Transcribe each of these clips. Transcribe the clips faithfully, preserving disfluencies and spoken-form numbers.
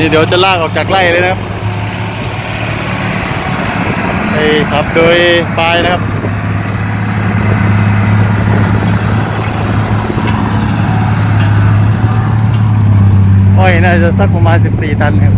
นี่เดี๋ยวจะลากออกจากไร่เลยนะครับไอ้ขับโดยปลายนะครับอ้อยน่าจะสักประมาณสิบสี่ตันครับ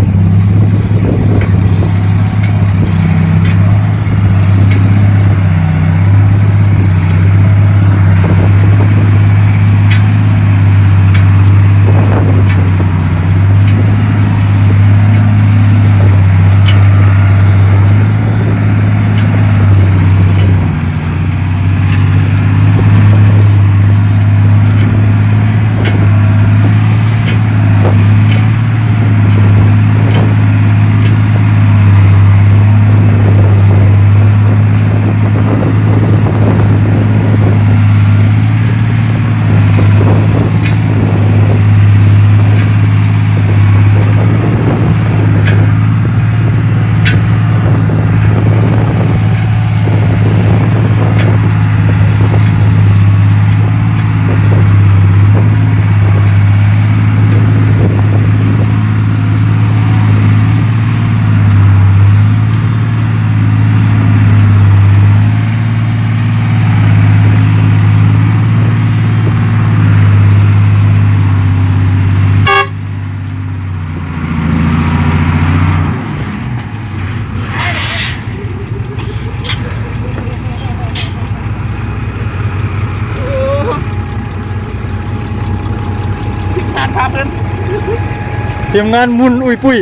ทีมงานมุนอุ้ยปุ้ย